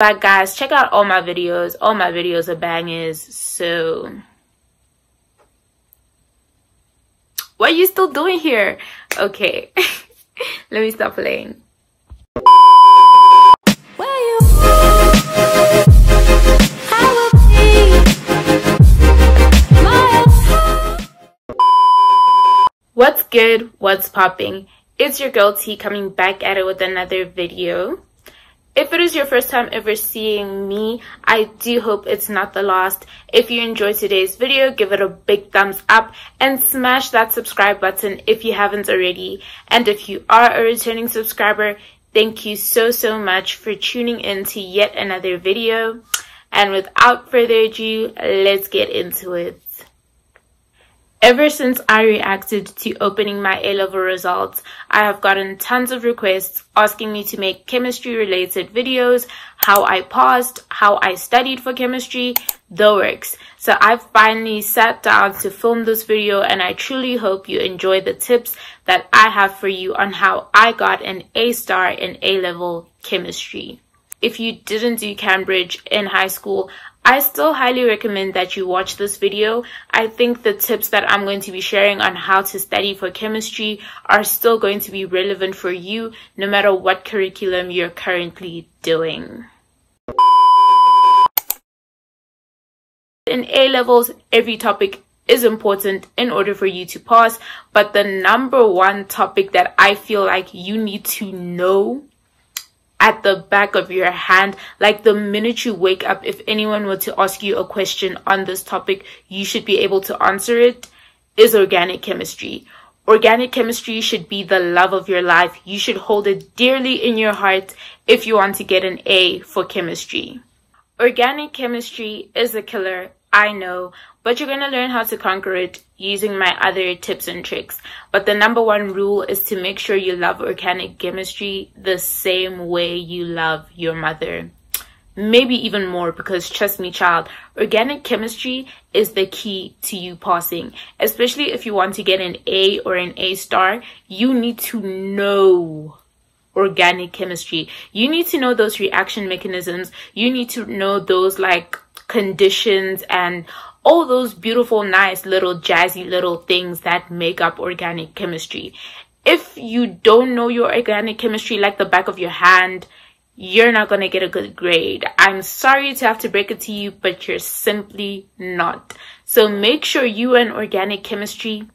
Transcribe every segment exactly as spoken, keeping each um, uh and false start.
But guys, check out all my videos. All my videos are bangers. So what are you still doing here? Okay. Let me stop playing. What's good? What's popping? It's your girl T coming back at it with another video. If it is your first time ever seeing me, I do hope it's not the last. If you enjoyed today's video, give it a big thumbs up and smash that subscribe button if you haven't already. And if you are a returning subscriber, thank you so, so much for tuning in to yet another video. And without further ado, let's get into it. Ever since I reacted to opening my A level results, I have gotten tons of requests asking me to make chemistry-related videos, how I passed, how I studied for chemistry, the works. So I finally sat down to film this video, and I truly hope you enjoy the tips that I have for you on how I got an A star in A level chemistry. If you didn't do Cambridge in high school, I still highly recommend that you watch this video. I think the tips that I'm going to be sharing on how to study for chemistry are still going to be relevant for you, no matter what curriculum you're currently doing. In A levels, every topic is important in order for you to pass, but the number one topic that I feel like you need to know at the back of your hand, like the minute you wake up, if anyone were to ask you a question on this topic, you should be able to answer it, is organic chemistry. Organic chemistry should be the love of your life. You should hold it dearly in your heart if you want to get an A for chemistry. Organic chemistry is a killer, I know, but you're going to learn how to conquer it using my other tips and tricks. But the number one rule is to make sure you love organic chemistry the same way you love your mother. Maybe even more, because trust me, child, organic chemistry is the key to you passing. Especially if you want to get an A or an A star, you need to know organic chemistry. You need to know those reaction mechanisms. You need to know those like conditions and all those beautiful, nice little jazzy little things that make up organic chemistry. If you don't know your organic chemistry like the back of your hand, you're not gonna get a good grade. I'm sorry to have to break it to you, but you're simply not. So make sure you and organic chemistry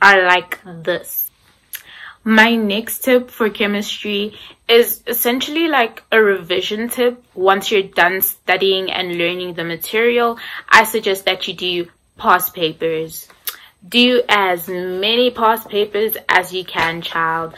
are like this. My next tip for chemistry is essentially like a revision tip. Once you're done studying and learning the material, I suggest that you do past papers. Do as many past papers as you can, child.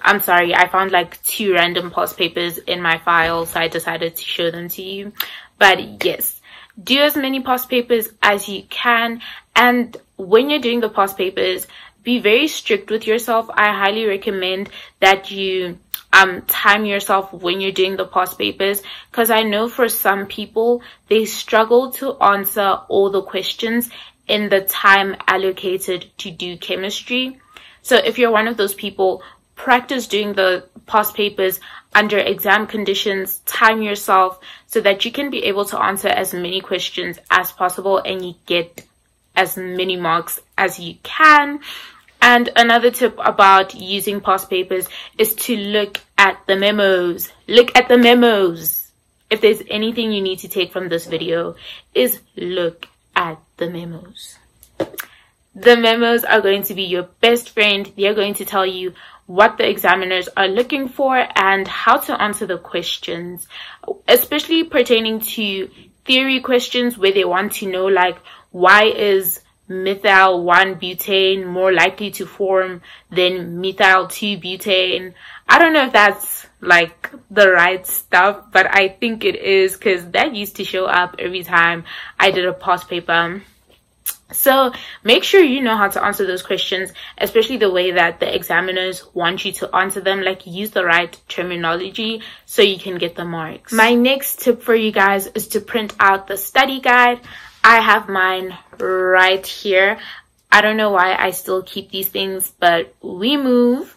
I'm sorry, I found like two random past papers in my file, so I decided to show them to you. But yes, do as many past papers as you can. And when you're doing the past papers, be very strict with yourself. I highly recommend that you um, time yourself when you're doing the past papers, because I know for some people, they struggle to answer all the questions in the time allocated to do chemistry. So if you're one of those people, practice doing the past papers under exam conditions, time yourself so that you can be able to answer as many questions as possible and you get as many marks as you can. And another tip about using past papers is to look at the memos. Look at the memos. If there's anything you need to take from this video, is look at the memos. The memos are going to be your best friend. They're going to tell you what the examiners are looking for and how to answer the questions, especially pertaining to theory questions where they want to know like, why is methyl one butane more likely to form than methyl two butane? I don't know if that's like the right stuff, but I think it is because that used to show up every time I did a past paper. So make sure you know how to answer those questions, especially the way that the examiners want you to answer them. Like, use the right terminology so you can get the marks. My next tip for you guys is to print out the study guide. I have mine right here. I don't know why I still keep these things, but we move.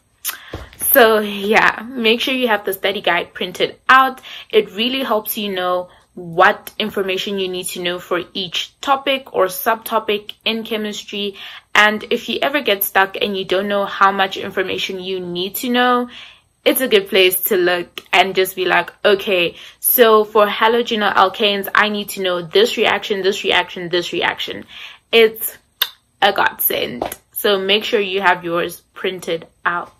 So yeah, make sure you have the study guide printed out. It really helps you know what information you need to know for each topic or subtopic in chemistry. And if you ever get stuck and you don't know how much information you need to know, it's a good place to look and just be like, okay, so for halogenal alkanes, I need to know this reaction, this reaction, this reaction. It's a godsend. So make sure you have yours printed out.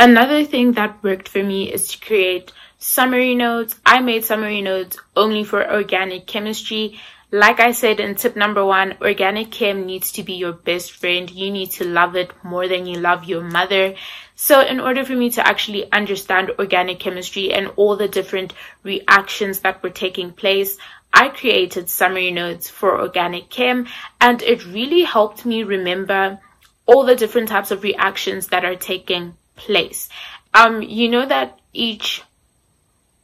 Another thing that worked for me is to create summary notes. I made summary notes only for organic chemistry. Like I said in tip number one, organic chem needs to be your best friend. You need to love it more than you love your mother. So in order for me to actually understand organic chemistry and all the different reactions that were taking place, I created summary notes for organic chem, and it really helped me remember all the different types of reactions that are taking place. Um, you know that each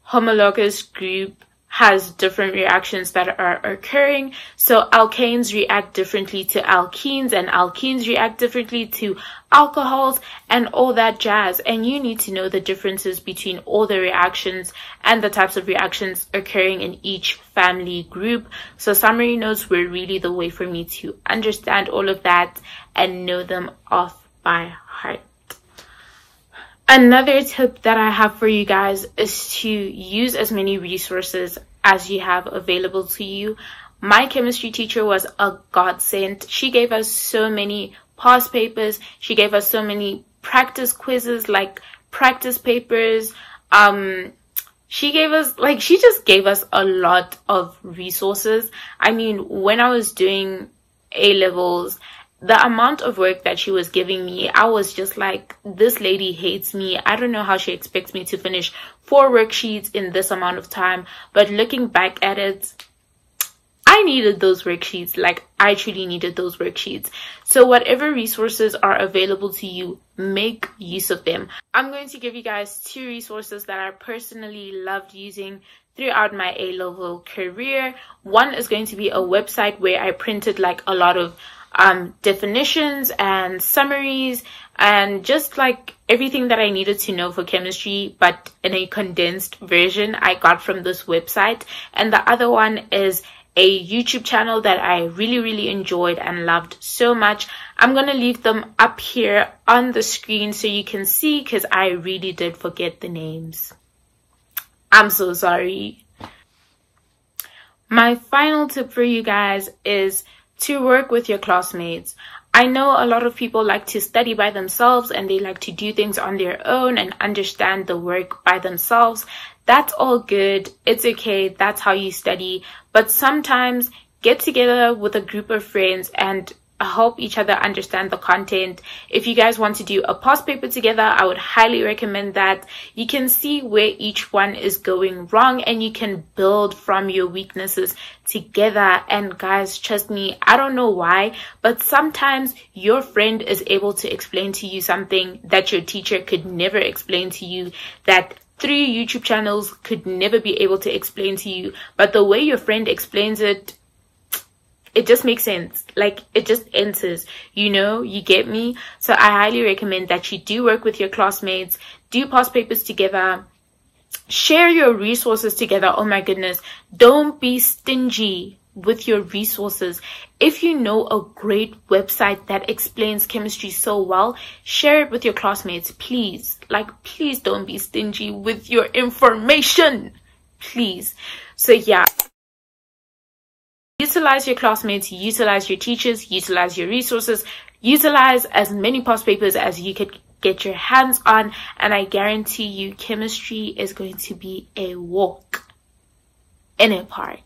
homologous group has different reactions that are occurring. So alkanes react differently to alkenes, and alkenes react differently to alcohols and all that jazz. And you need to know the differences between all the reactions and the types of reactions occurring in each family group. So summary notes were really the way for me to understand all of that and know them off by heart. Another tip that I have for you guys is to use as many resources as you have available to you. My chemistry teacher was a godsend. She gave us so many past papers. She gave us so many practice quizzes, like practice papers. Um, she gave us, like, she just gave us a lot of resources. I mean, when I was doing A levels, the amount of work that she was giving me, I was just like, this lady hates me. I don't know how she expects me to finish four worksheets in this amount of time. But looking back at it, I needed those worksheets. Like, I truly needed those worksheets. So whatever resources are available to you, make use of them. I'm going to give you guys two resources that I personally loved using throughout my A level career. One is going to be a website where I printed like a lot of Um, definitions and summaries and just like everything that I needed to know for chemistry, but in a condensed version I got from this website. And the other one is a YouTube channel that I really really enjoyed and loved so much. I'm going to leave them up here on the screen so you can see, because I really did forget the names. I'm so sorry. My final tip for you guys is to work with your classmates. I know a lot of people like to study by themselves and they like to do things on their own and understand the work by themselves. That's all good. It's okay. That's how you study. But sometimes get together with a group of friends and help each other understand the content. If you guys want to do a past paper together, I would highly recommend that. You can see where each one is going wrong and you can build from your weaknesses together. And guys, trust me, I don't know why, but sometimes your friend is able to explain to you something that your teacher could never explain to you, that three YouTube channels could never be able to explain to you. But the way your friend explains it, it just makes sense. Like, it just enters, you know, you get me? So I highly recommend that you do work with your classmates, do past papers together, share your resources together. Oh my goodness, don't be stingy with your resources. If you know a great website that explains chemistry so well, share it with your classmates, please. Like, please don't be stingy with your information, please. So yeah. Utilize your classmates, utilize your teachers, utilize your resources, utilize as many past papers as you could get your hands on, and I guarantee you chemistry is going to be a walk in a park.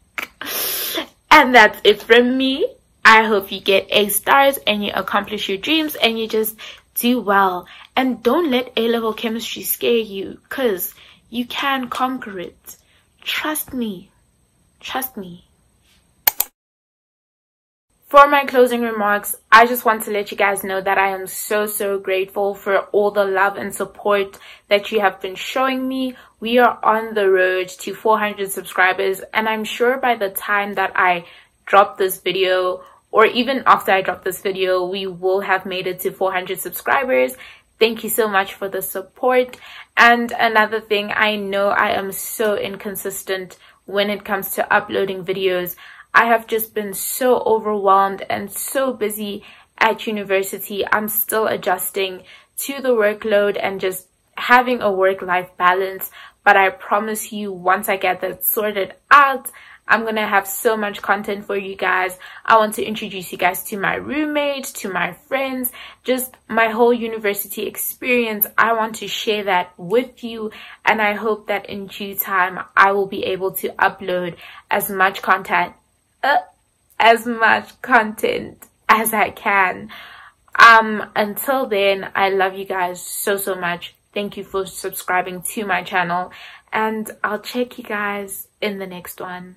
And that's it from me. I hope you get A stars and you accomplish your dreams and you just do well. And don't let A level chemistry scare you, because you can conquer it. Trust me. Trust me. For my closing remarks, I just want to let you guys know that I am so, so grateful for all the love and support that you have been showing me. We are on the road to four hundred subscribers, and I'm sure by the time that I drop this video, or even after I drop this video, we will have made it to four hundred subscribers. Thank you so much for the support. And another thing, I know I am so inconsistent when it comes to uploading videos. I have just been so overwhelmed and so busy at university. I'm still adjusting to the workload and just having a work-life balance. But I promise you, once I get that sorted out, I'm gonna have so much content for you guys. I want to introduce you guys to my roommate, to my friends, just my whole university experience. I want to share that with you, and I hope that in due time I will be able to upload as much content uh, as much content as I can. Um until then, I love you guys so so much. Thank you for subscribing to my channel, and I'll check you guys in the next one.